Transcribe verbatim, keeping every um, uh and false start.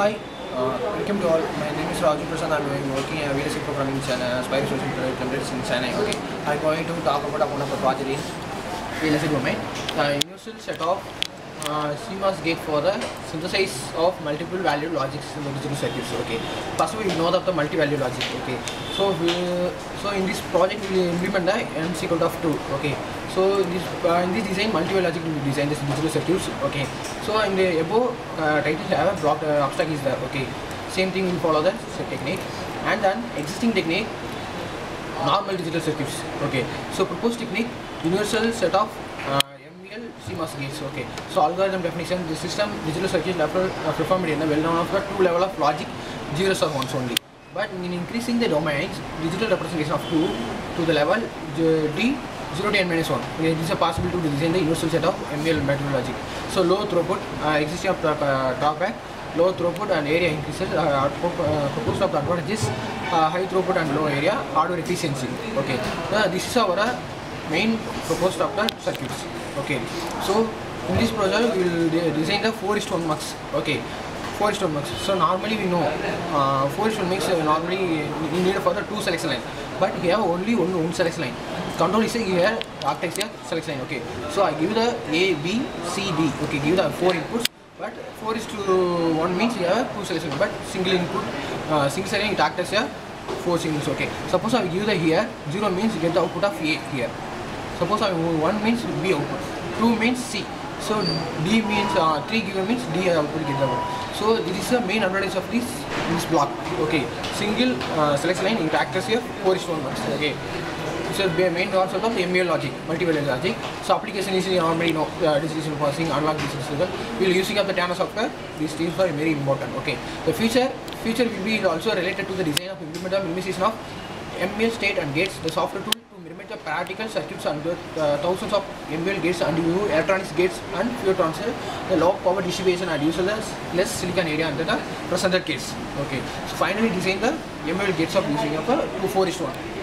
Hi, uh, welcome to all. My name is Raju Prasad. I'm working at V L S I programming channel, Spiro Social Project Templates in Chennai. Okay, I'm going to talk about one of the project in V L S I domain. The initial set of uh, C M O S gate for the synthesis of multiple valued logics in digital circuits. Okay, first we know that the multi-valued logic. Okay, so we, so in this project we implement the M C code of two. Okay. So this uh, in this design, multiple logic design this digital circuits. Okay. So in the above uh, title, have a block uh, abstract is there. Okay. Same thing will follow the technique, and then existing technique, normal digital circuits. Okay. So proposed technique, universal set of uh, M V L C M O S gates. Okay. So algorithm definition, the system digital circuit level uh, performed in the well known of the two level of logic, zeros or ones only. But in increasing the domains, digital representation of two to the level D. zero to n minus one. It is possible to design the universal set of M V L multiple logic. So low throughput, uh, existing of uh, drawback, low throughput and area increases, uh, output, uh, proposed of the advantages, uh, high throughput and low area, hardware efficiency. Okay, uh, this is our uh, main proposed of the circuits. Okay, so in this project we will de design the four is to one mux. Okay. four is to one mix. So normally we know uh, four is to one mix uh, normally we need for the two selection line, but here only one, one selection line. Control is here, architect here, selection line. Okay, so I give the A, B, C, D. Okay, give the four inputs, but four is to one means you have two selection, but single input, uh, single selection it acts here, four singles. Okay, suppose I give the here zero means you get the output of A here. Suppose I move one means B output, two means C. So D means uh, three given means D output get the output. So this is the main advantage of this this block. Okay, single uh, select line it acts here four is to one max. Okay, so the main concept of M V L logic, multivalued logic. So application is normally no uh, decision processing, analog decision processing. We will using up the Tanner software. These things are very important. Okay, the future future will be also related to the design of implementation minimization of M V L state and gates. The software tool to minimize the practical circuits and the uh, thousands of M V L gates and new electronics gates and fuel transfer. The low power distribution and useless less silicon area under the presented case. Okay, so finally design the M V L gates of using of a two four is to one.